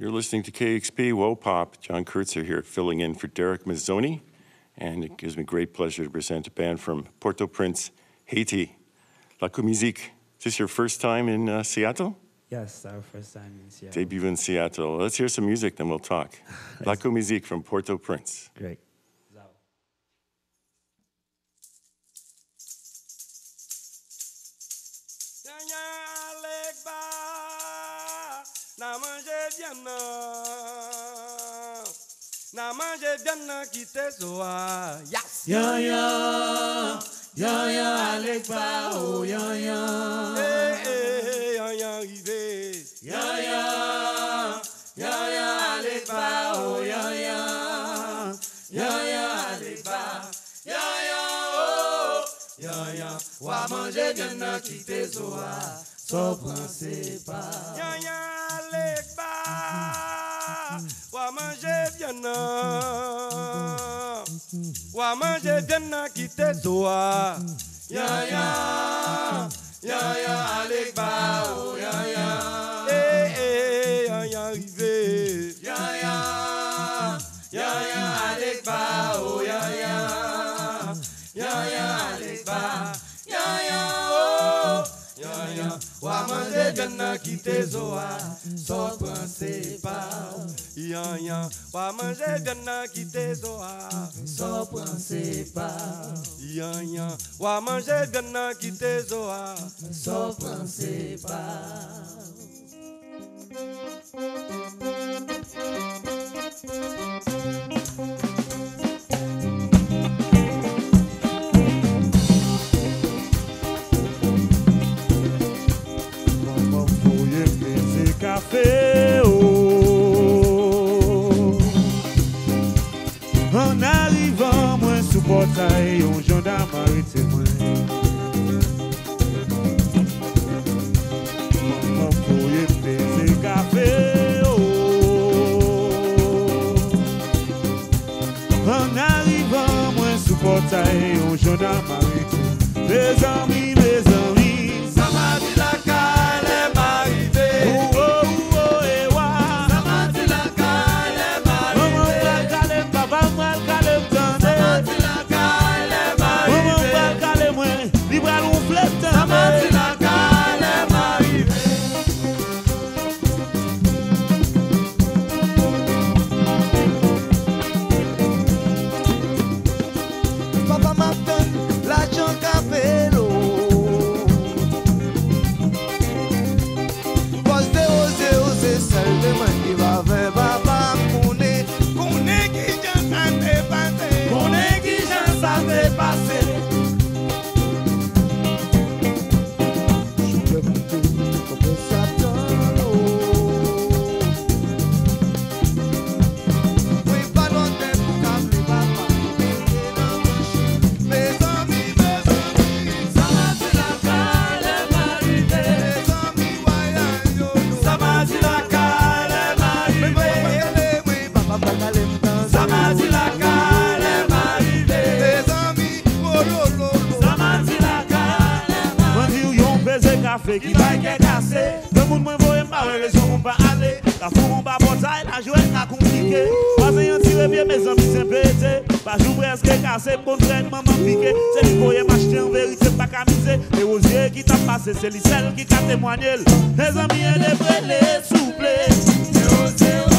You're listening to KXP Wopop. John Kurtzer here, filling in for Derek Mazzoni, and it gives me great pleasure to present a band from Port-au-Prince, Haiti, Lakou Mizik. Is this your first time in Seattle? Yes, our first time in Seattle. Debut in Seattle. Let's hear some music, then we'll talk. Lakou Mizik from Port-au-Prince. Great. Na manje bien qui te soa yes ya ya ya ya alekba o ya ya eh ya ya ive ya ya ya ya alekba o ya ya ya ya alekba ya ya oh ya ya wa manje bien qui te soa so pensez pas ya ya alekba Wa manger bien na Wa manger bien na qui te doit Ya ya Ya ya allez ba oh ya ya Eh eh ya ya arrivé Ya ya Ya ya allez ba oh ya ya Ya ya allez ba Ya ya oh Ya ya Wa manger bien na qui te doit So pensez pas Ya ya, wa manger bien na quitter zoa, so pensez pas. Ya ya, wa manger bien na quitter zoa, so pensez pas. Maman voulait Peze Kafe. Portail un gendarme arrêté moi Maman voulait Peze Kafe En arrivant moi sous portail un gendarme arrêté mes amis ça m'a dit la cale est m'arrivée Qui va être cassé, le monde m'a envoyé ma relation, on va aller. La foule, on va porter, la joie, on va compliquer. Moi, c'est un tiré bien, mes amis, c'est pété. Pas jour presque cassé, mon traitement m'a piqué. C'est le foyer m'acheter en vérité, pas camisé. Les rosiers qui t'a passé, c'est l'icelle qui t'a témoigné. Les amis, les vrais, les souplés. Les rosiers, oh,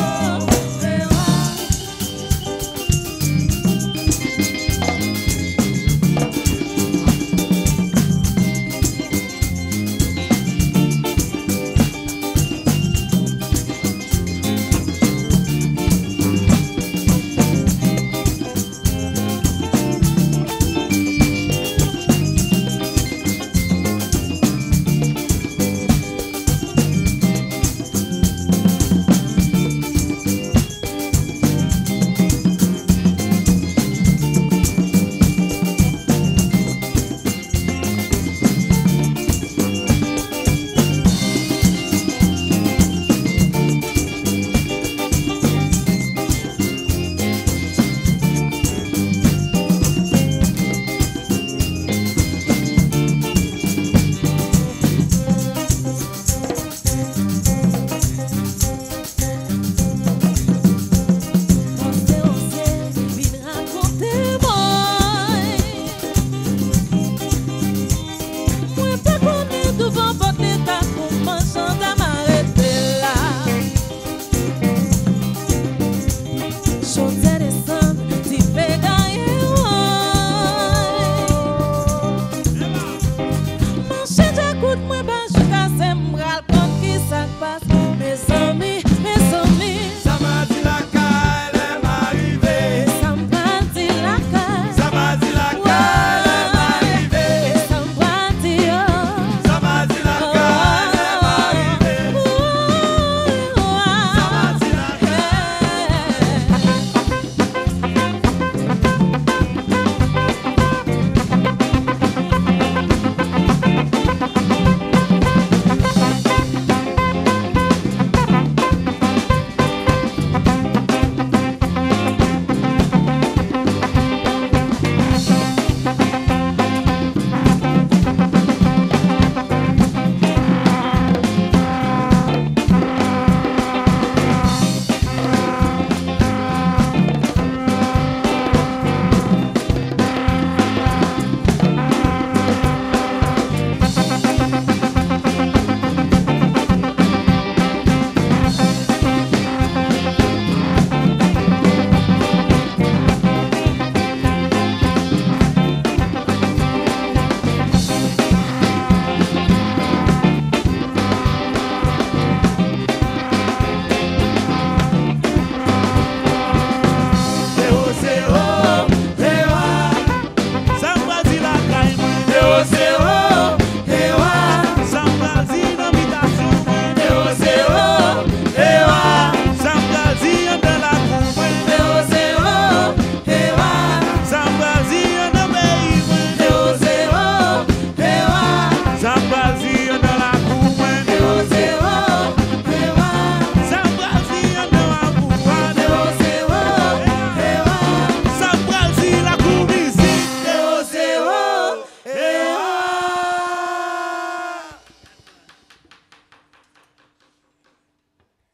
les rosiers.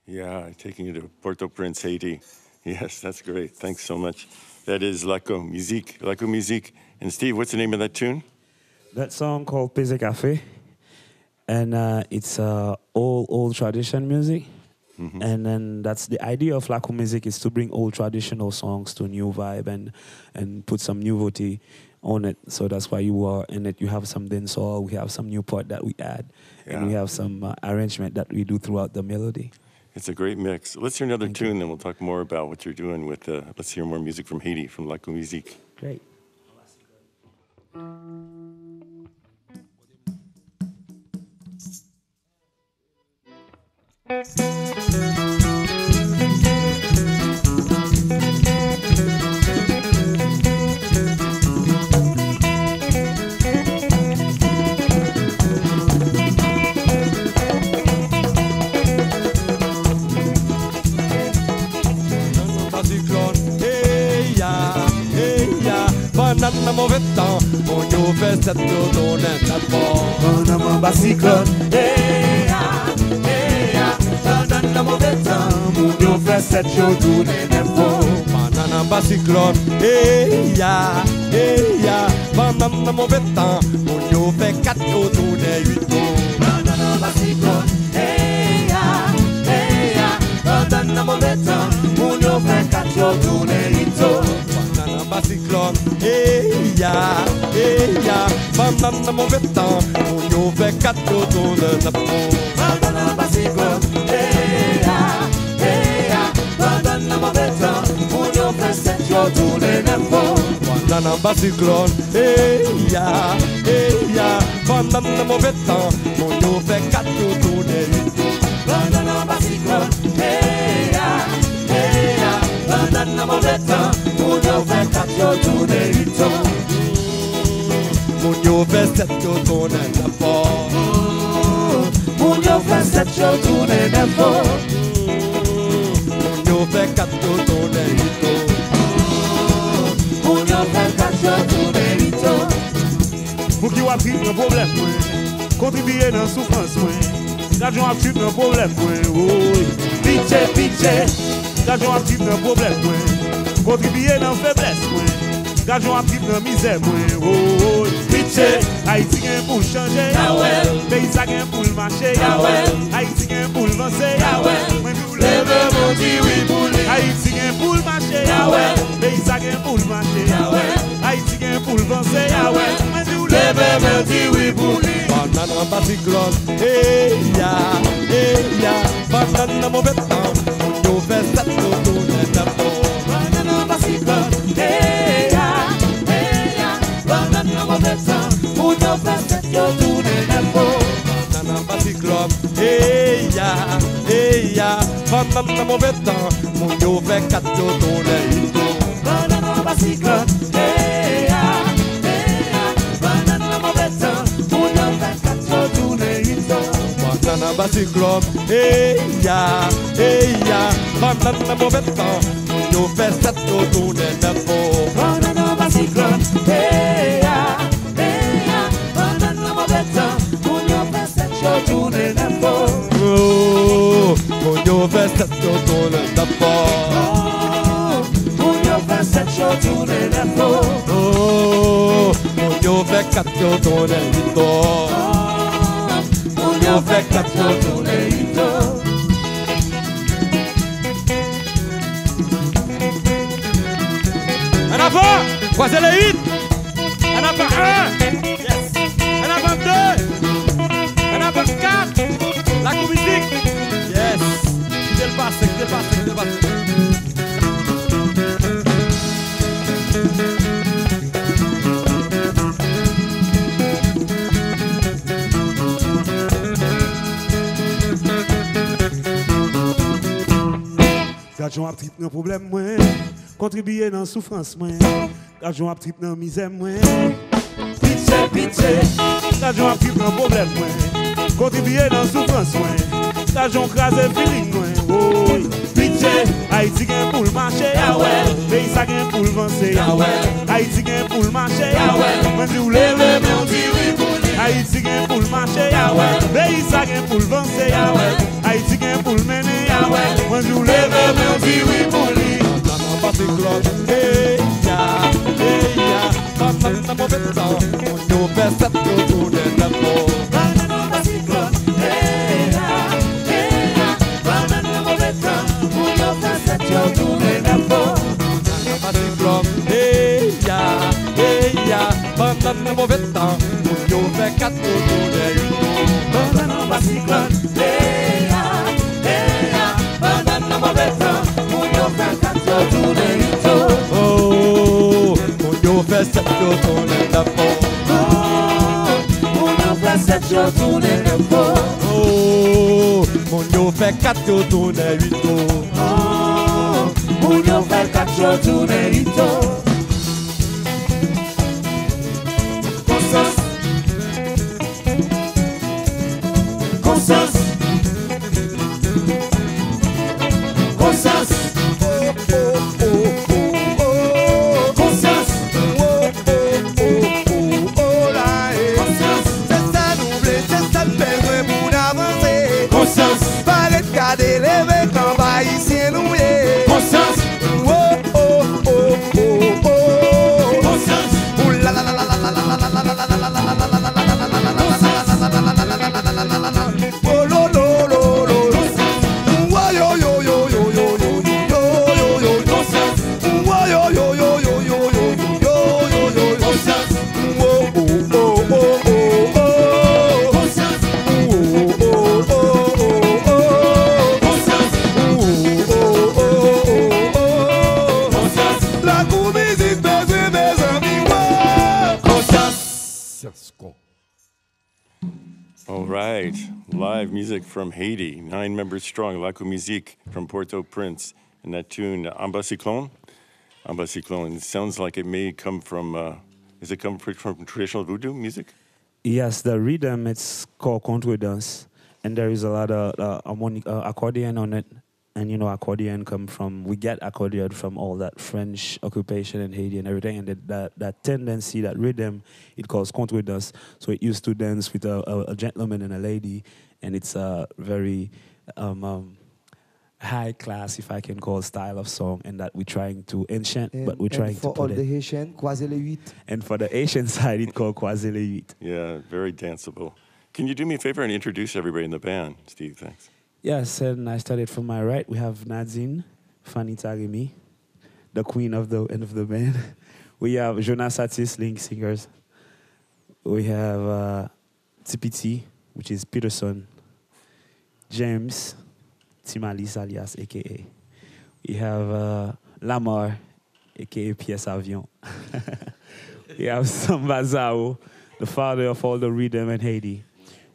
Yeah, taking you to Port-au-Prince, Haiti. Yes, that's great. Thanks so much. That is Lakou Mizik. Lakou Mizik. And Steve, what's the name of that tune? That song called Peze Kafe. And it's old tradition music. Mm-hmm. And then that's the idea of Lakou Mizik, is to bring old traditional songs to new vibe and put some nouveauty on it. So that's why you are in it. You have some dancehall, we have some new part that we add, and we have some arrangement that we do throughout the melody. It's a great mix. Let's hear another tune, then we'll talk more about what you're doing with, let's hear more music from Haiti, from Lakou Mizik. Great. Dans mauvais temps, mon yo fait cette tournée dans le monde. Anba Siklòn, eh ah, eh ah. Dans mauvais temps, mon yo fait cette tournée dans le monde. Anba Siklòn, eh ah, eh ah. Dans mauvais temps, mon yo fait 4 tournées 8 ans. Anba Siklòn, eh ah, eh ah. Dans mauvais temps, mon yo fait 4 tournées 8 ans. Anba Siklòn, eh ya, bam na mauvais temps, on y fait 4 tours de la peau. Anba Siklòn, eh ya, na mauvais temps, on y fait 7 tours de la peau. Anba Siklòn, eh ya, na mauvais temps, on y fait 4 tours de la peau. Anba Siklòn, eh ya, na mauvais temps. Pour qui a pris un problème, contribuer dans la souffrance, l'argent a pris un problème, pitié, pitié, l'argent a pris un problème. Contribuer dans faiblesse, gageons à prime dans misère, oh, pitié, Haïti gagne pour changer, pays ça gagne pour le marché, Haïti gagne pour le lancer, lève mon Dieu, oui, pour le Haïti gagne pour le marché, pays ça gagne pour le marché, Haïti gagne pour le lancer, lève mon Dieu, oui, pour le Anba Siklòn, eh ya, eh ya, pendant le mauvais temps, on fait cette photo de la peau. Anba Siklòn, eh ya, pendant le mauvais temps. Yo fais cette tournée de Anba Siklòn, eh ya, eh ya. Pendant le mauvais temps, on fait cette tournée de peau. On fait cette tournée de peau. On fait cette tournée de peau. On fait 4 tournées de peau. On fait 4 tournées de peau. En avant, Kwazé Lè Uit. En avant 1, yes. En avant 2, en avant 4, Lakou Mizik, yes. Quittez le passé, quittez le passé, quittez le passé. Gadjon a pris un problème, moi. Contribuer dans la souffrance, moi. Gadjon a pris dans la misère, moi. Pitié, pitié. Gadjon a pris dans le problème, moi. Contribuer dans la souffrance, moi. Gadjon crase le feeling, moi. Pitié. Haïti gagne pour le marché, pays ça gagne pour le vencer, Haïti gagne pour le marché, moi je vous lève, on dit oui pour lui. Haïti gagne pour le marché, pays ça gagne pour le vencer, Haïti gagne pour le mener, le mauvais temps. Mon bio fait 4 motos de une. Bonne année, Anba Siklòn, Léa, Léa. Bonne année, mauvais temps. Mon bio fait 4 motos de une. Oh, mon bio fait 7 jours tourner la peau. Oh, mon bio fait 7 jours tourner la peau. Oh, mon bio fait 4 jours tourner 8 jours. Oh, mon bio fait 4 jours tourner 8 jours. From Haiti, 9 members strong, Lakou Mizik from Port-au-Prince, and that tune Anba Siklòn. Anba Siklòn sounds like it may come from, does it come from traditional voodoo music? Yes, the rhythm, it's called contour dance, and there is a lot of harmonic, accordion on it, and you know accordion come from, we get accordion from all that French occupation in Haiti and everything, and that tendency, that rhythm, it calls contour dance, so it used to dance with a gentleman and a lady. And it's a very high class, if I can call, style of song, and that we're trying to ancient, but we're trying to put it. And for all the Haitian, Kwazé Lè Uit. And for the Haitian side, it's called Kwazé Lè Uit. Yeah, very danceable. Can you do me a favor and introduce everybody in the band, Steve? Thanks. Yes, and I started from my right. We have Nadine Fanny Tagemi, the queen of the end of the band. We have Jonas Satis, lead singers. We have Tipiti, which is Peterson James Timali, alias AKA. We have Lamar, AKA P.S. Avion. We have Sambazao, the father of all the rhythm in Haiti.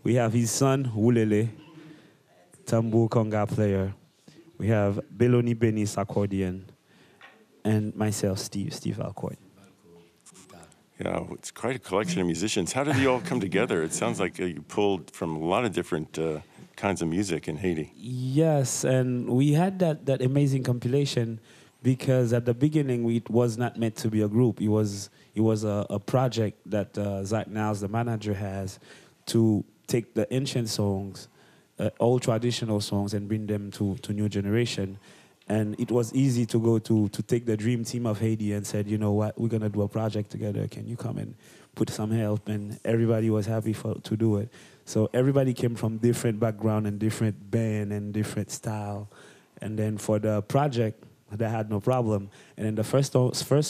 We have his son, Ulele Tambu, conga player. We have Beloni Benis, accordion. And myself, Steve Alcoy. Yeah, it's quite a collection of musicians. How did you all come together? It sounds like you pulled from a lot of different kinds of music in Haiti. Yes, and we had that amazing compilation because at the beginning it was not meant to be a group. It was a project that Zach Niles, the manager, has to take the ancient songs, old traditional songs, and bring them to new generation. And it was easy to go to take the dream team of Haiti and said, you know what, we're going to do a project together. Can you come and put some help? And everybody was happy to do it. So everybody came from different background and different band and different style. And then for the project, they had no problem. And then the first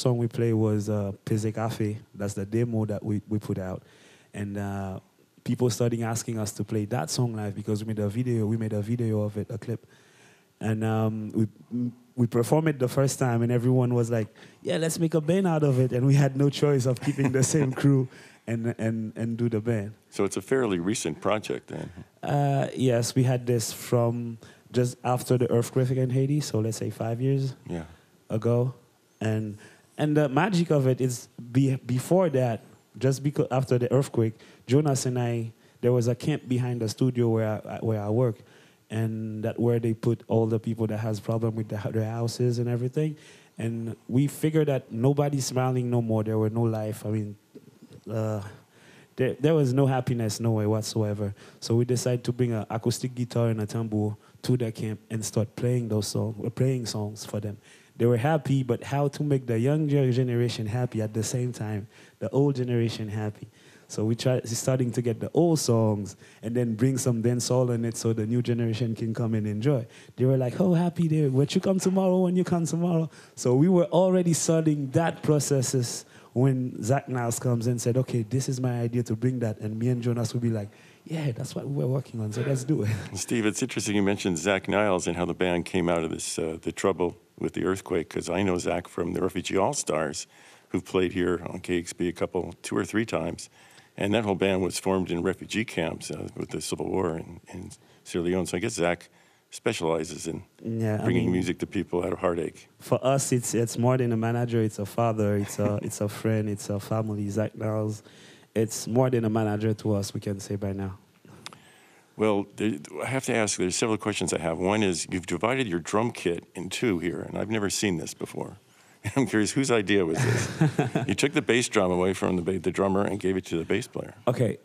song we played was Peze Kafe. That's the demo that we put out. And people started asking us to play that song live because we made a video of it, a clip. And we performed it the first time, and everyone was like, yeah, let's make a band out of it. And we had no choice of keeping the same crew and do the band. So it's a fairly recent project then. Yes, we had this from just after the earthquake in Haiti, so let's say 5 years ago. And the magic of it is before that, just because after the earthquake, Jonas and I, there was a camp behind the studio where I work. And that's where they put all the people that has problem with their houses and everything. And we figured that nobody's smiling no more. There were no life. I mean, there was no happiness, no way whatsoever. So we decided to bring an acoustic guitar and a tambour to their camp and start playing those songs, playing songs for them. They were happy, but how to make the younger generation happy at the same time, the old generation happy. So we're starting to get the old songs and then bring some dancehall in it so the new generation can come and enjoy. They were like, oh, happy day, when you come tomorrow. So we were already starting that processes when Zach Niles comes in and said, okay, this is my idea to bring that, and me and Jonas will be like, yeah, that's what we're working on, so let's do it. Steve, it's interesting you mentioned Zach Niles and how the band came out of this, the trouble with the earthquake, because I know Zach from the Refugee All-Stars, who've played here on KXP two or three times, and that whole band was formed in refugee camps with the Civil War in Sierra Leone, so I guess Zach specializes in bringing music to people out of heartache. For us, it's more than a manager, it's a father, it's a friend, it's a family. Zach Niles, it's more than a manager to us, we can say by now. Well, I have to ask, there's several questions I have. One is, you've divided your drum kit in two here, and I've never seen this before. I'm curious, whose idea was this? You took the bass drum away from the drummer and gave it to the bass player. Okay,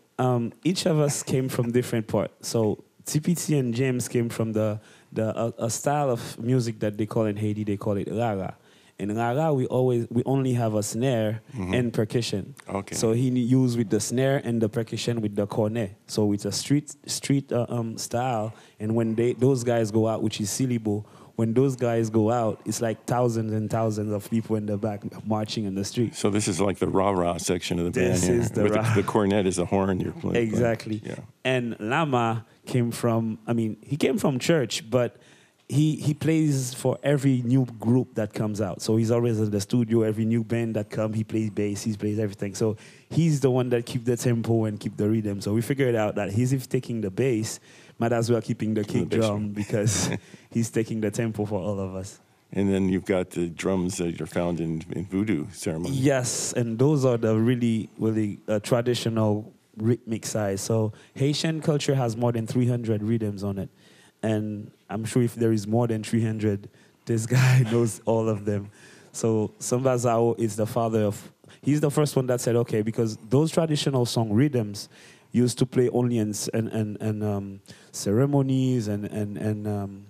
each of us came from different parts. So TPT and James came from a style of music that they call in Haiti, they call it rara. In rara, we only have a snare and percussion. Okay. So he used with the snare and the percussion with the cornet. So it's a street style. And when those guys go out, which is Silibo, when those guys go out, it's like thousands and thousands of people in the back marching in the street. So this is like the rah-rah section of the band. This is the rah. The cornet is a horn you're playing. Exactly. Yeah. And Lama came from, I mean, he came from church, but he plays for every new group that comes out. So he's always in the studio, every new band that comes, he plays bass, he plays everything. So he's the one that keeps the tempo and keep the rhythm. So we figured out that he's taking the bass, might as well keeping the kick drum because he's taking the tempo for all of us. And then you've got the drums that are found in voodoo ceremonies. Yes, and those are the really, really traditional rhythmic size. So Haitian culture has more than 300 rhythms on it. And I'm sure if there is more than 300, this guy knows all of them. So Sambazao is the father of, he's the first one that said, okay, because those traditional song rhythms used to play only in ceremonies and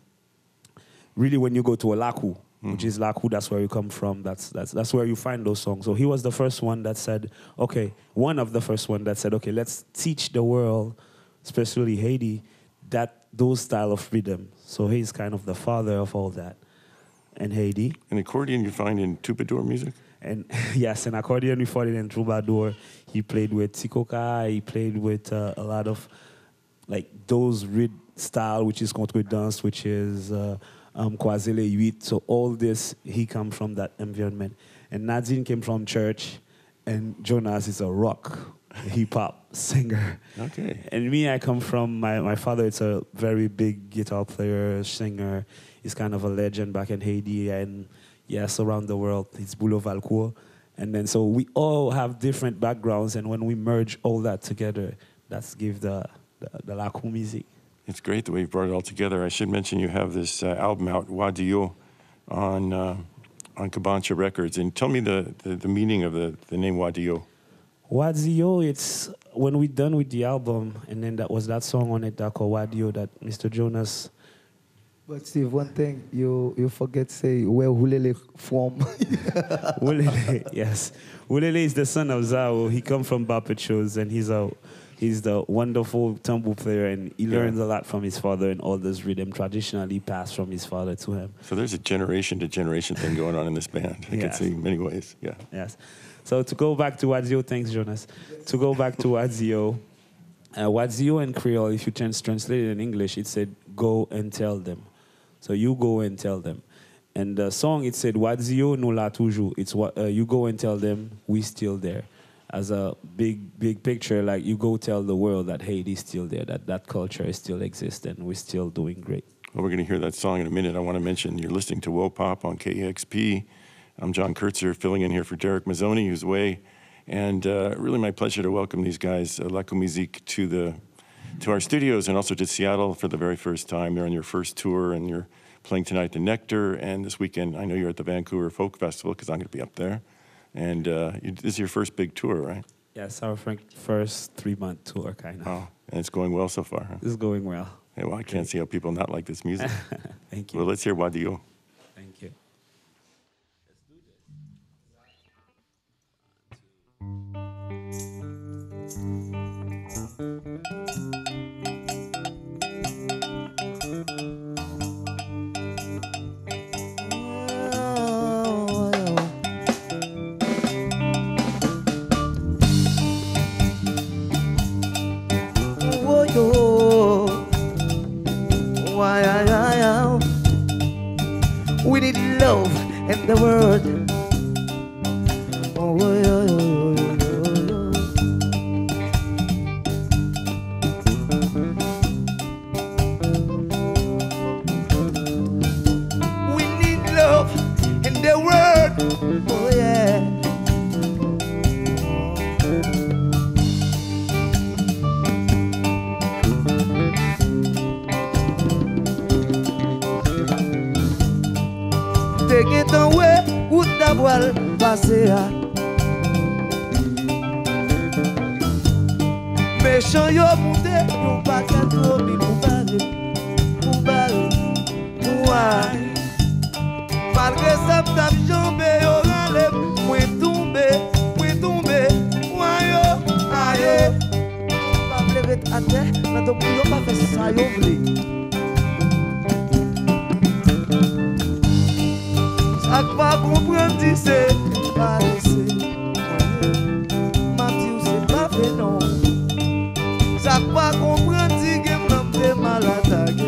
really when you go to a Lakou, which is Lakou, that's where you come from, that's where you find those songs. So he was the first one that said, okay, let's teach the world, especially Haiti, that those style of rhythm. So he's kind of the father of all that in Haiti. An accordion you find in troubadour music? And yes, an accordion we fought it in troubadour. He played with Tikoka, he played with a lot of like those reed style, which is contre-dance, which is Kwazé Lè Uit. So all this, he come from that environment. And Nadine came from church, and Jonas is a rock hip-hop singer. Okay. And me, I come from, my father is a very big guitar player, singer. He's kind of a legend back in Haiti, and yes, around the world. It's Boulo Valcour. And then so we all have different backgrounds, and when we merge all that together, that's give the Lakou Mizik. It's great the way you brought it all together. I should mention you have this album out, Wa Di Yo, on Cabancha Records. And tell me the meaning of the name Wa Di Yo. Wa Di Yo, it's when we're done with the album, and then that was that song on it that called Wa Di Yo that Mr. Jonas. But Steve, one thing you forget to say where Ulele from. Ulele, yes. Ulele is the son of Zao. He comes from Bapechos, and he's the wonderful tambour player, and he learns a lot from his father, and all this rhythm traditionally passed from his father to him. So there's a generation to generation thing going on in this band. I can see in many ways. Yeah. Yes. So to go back to Wa Di Yo, thanks Jonas. To go back to Wa Di Yo, Wa Di Yo in Creole, if you translate it in English, it said go and tell them. So you go and tell them. And the song, it said, Wa Di Yo nous la toujours. It's what you go and tell them, we still there. As a big, big picture, like you go tell the world that Haiti's still there, that culture still exists, and we're still doing great. Well, we're going to hear that song in a minute. I want to mention you're listening to Wopop on KXP. I'm John Kurtzer, filling in here for Derek Mazzoni, who's away. And really my pleasure to welcome these guys, Lakou Mizik, to our studios, and also to Seattle for the very first time. They're on your first tour, and you're playing tonight to Nectar, and this weekend I know you're at the Vancouver Folk Festival because I'm going to be up there. And this is your first big tour, right? Yes, our first 3-month tour, kind of. Oh, and it's going well so far, huh? It's going well. Yeah, well, I can't see how people not like this music. Thank you. Well, let's hear Wa Di Yo. Thank you. We need love in the world. Oh, oh, oh, oh, oh. We need love in the world. Oh, yeah. Take it away, would the well pass here? Mais show your money, you back at home, you buy, malgré ça, t'as jamais oralé, moi tombé, yo, aïe. Pas pleurer à terre, mais donc yo pas fait ça yo vrai. Ak pa comprendre dit c'est pas laissé. M'a dit ou c'est pas fait non. Ça pas comprendre dit que m'en fait mal attaqué.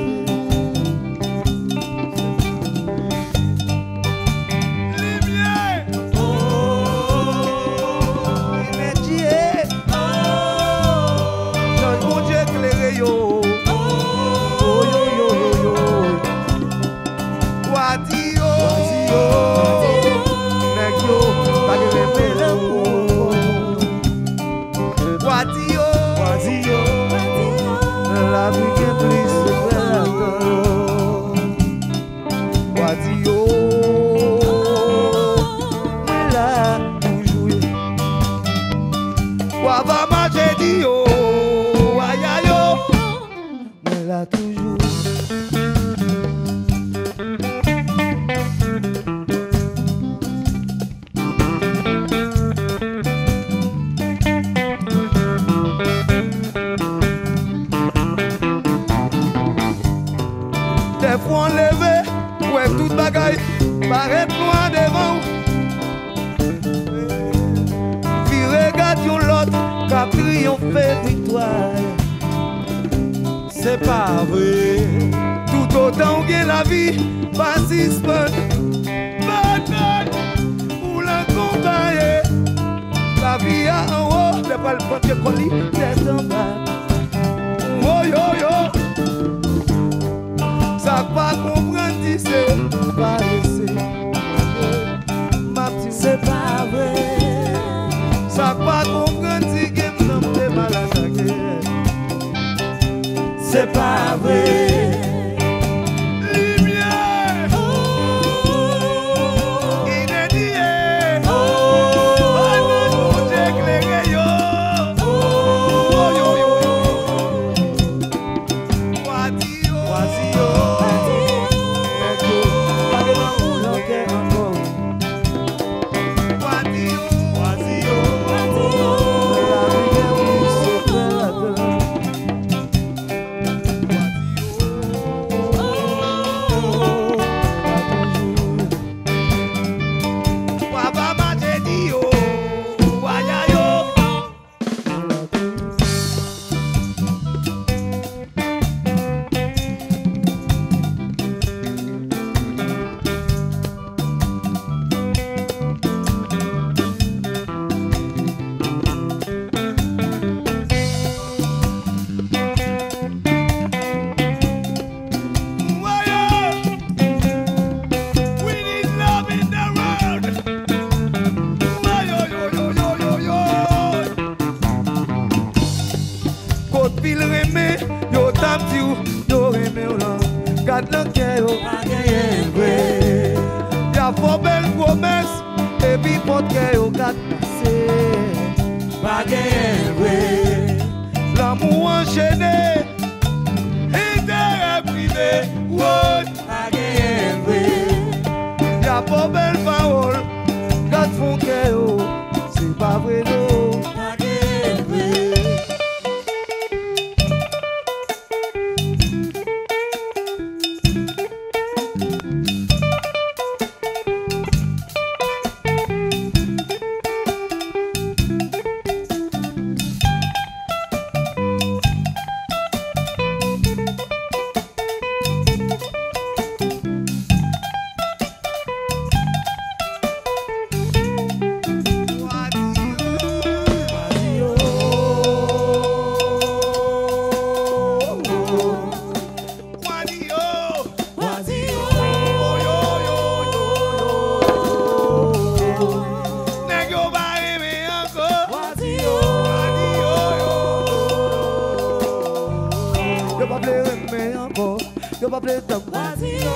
I'ma play them. Wa Di Yo,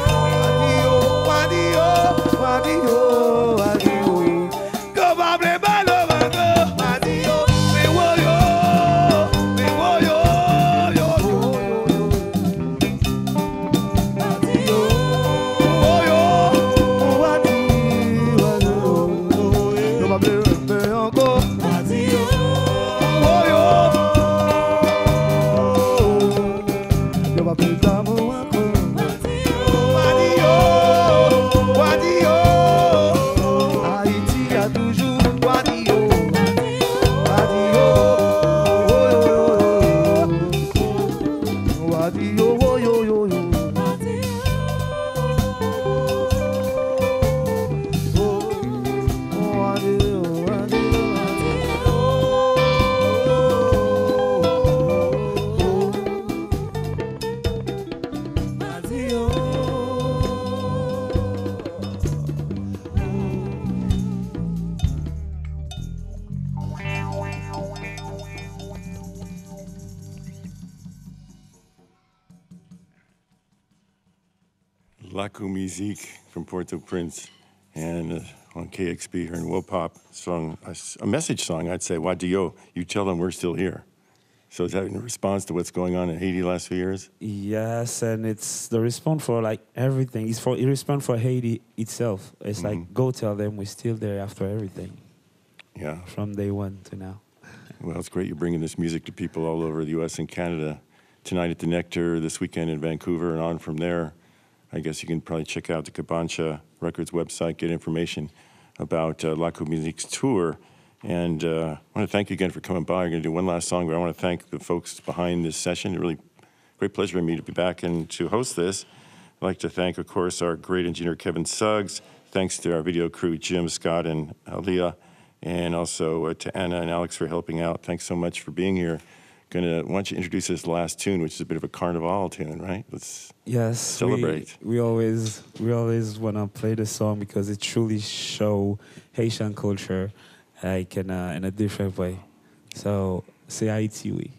Wa Di Yo, Wa Di Yo, Wa Di Yo, Wa Di Yo. Come on, play my love and go. Wa Di Yo, me wo yo, yo yo. Wa Di Yo, wo yo, Wa Di Yo. Come on, play me and go. Wa Di Yo, wo yo. Come on, play them. Lakou Mizik from Port-au-Prince, and on KXP here in Wopop, sung a message song, I'd say, Wa Di Yo, you tell them we're still here. So is that in response to what's going on in Haiti the last few years? Yes, and it's the response for like everything. It's response for Haiti itself. It's like, go tell them we're still there after everything. Yeah. From day one to now. Well, it's great you're bringing this music to people all over the US and Canada. Tonight at the Nectar, this weekend in Vancouver, and on from there. I guess you can probably check out the Cabancha Records website, get information about Lakou Mizik's tour. And I want to thank you again for coming by. I'm going to do one last song, but I want to thank the folks behind this session. It really great pleasure for me to be back and to host this. I'd like to thank, of course, our great engineer, Kevin Suggs. Thanks to our video crew, Jim, Scott, and Aaliyah. And also to Anna and Alex for helping out. Thanks so much for being here. Why don't you introduce this last tune, which is a bit of a carnival tune, right? Let's celebrate. We always want to play the song because it truly shows Haitian culture, like in a different way. So, Se Ayiti Wi.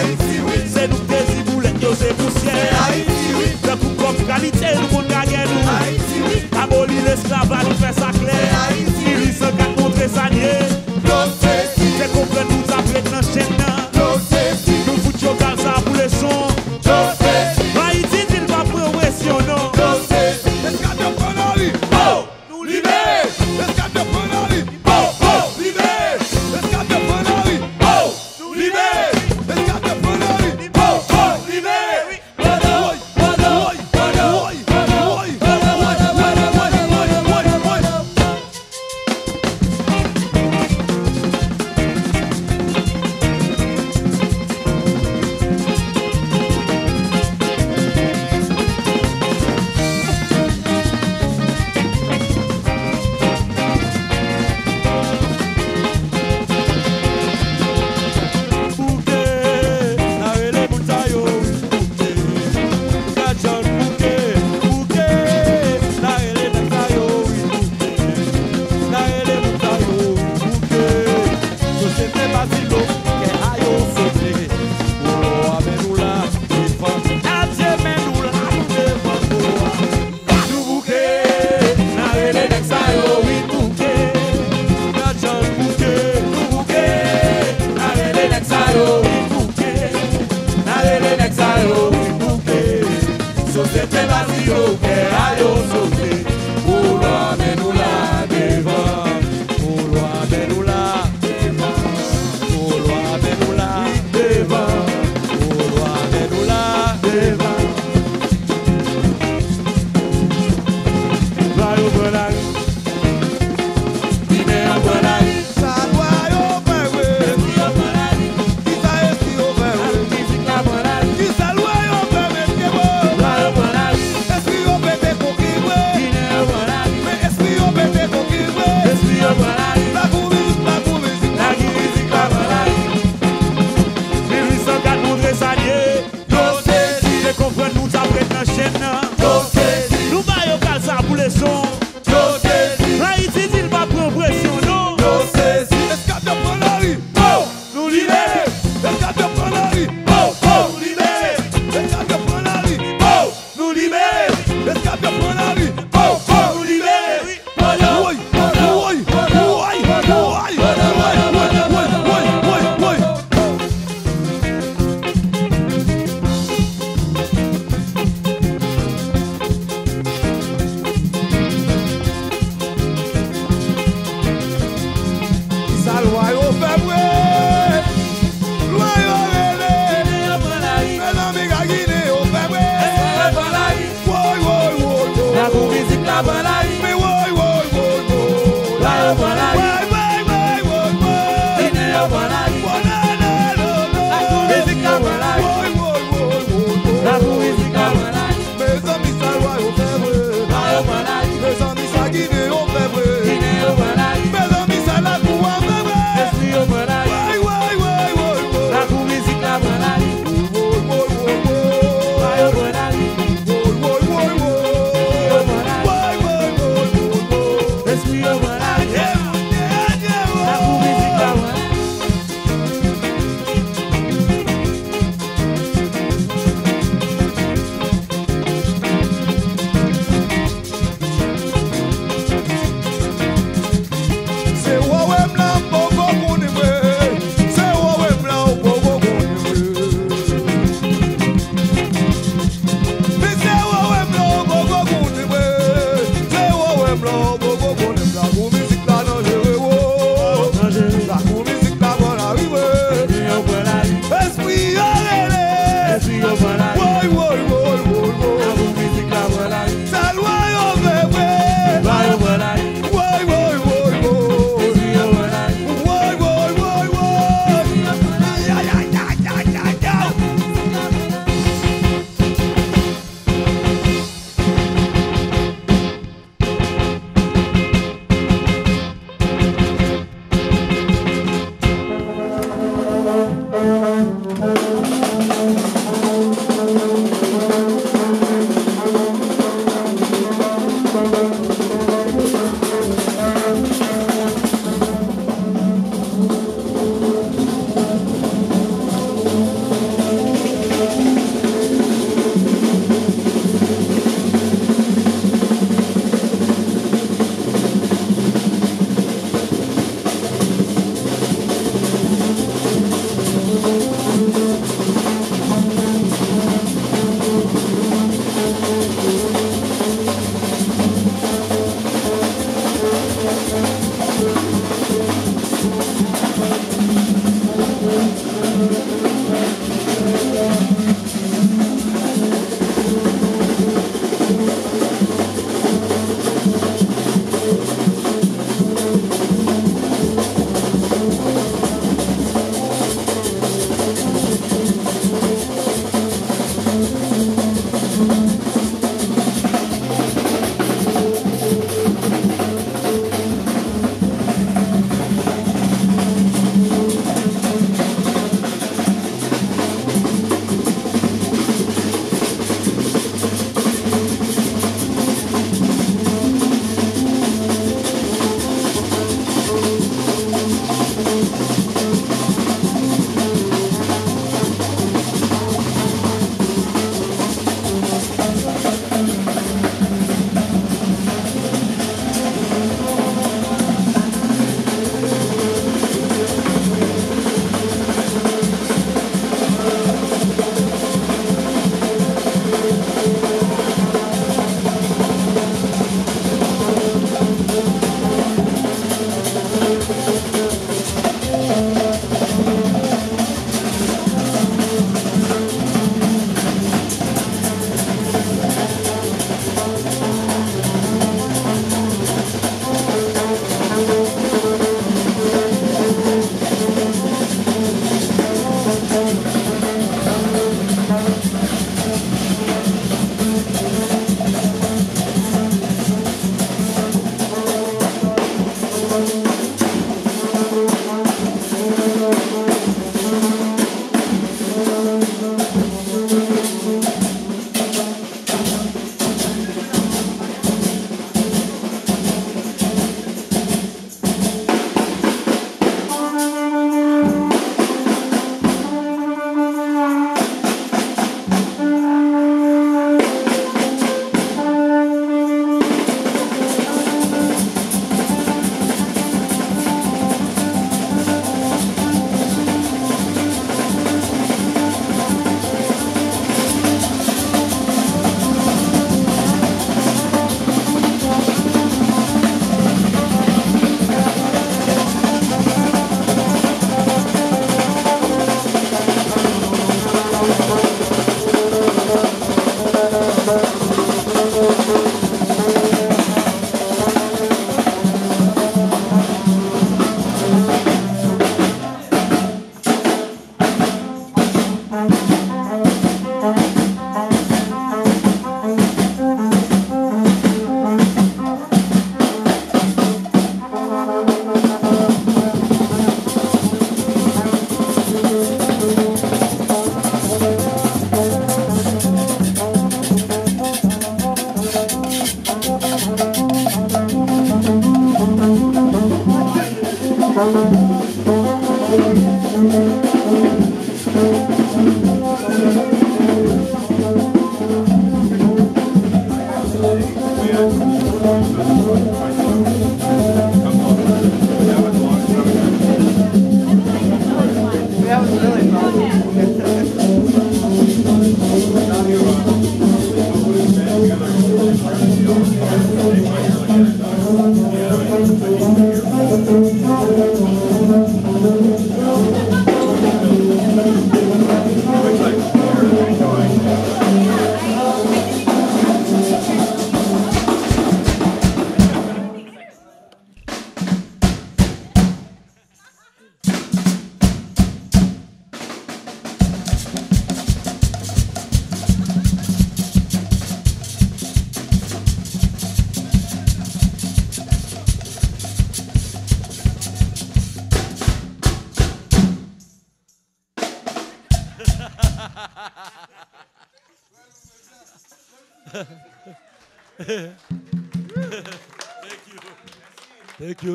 Haiti, oui, c'est nous des ciboulettes.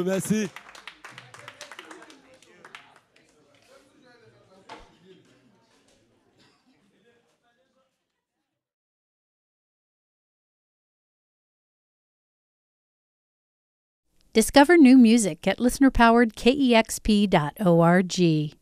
Merci. Discover new music at listenerpowered KEXP.org.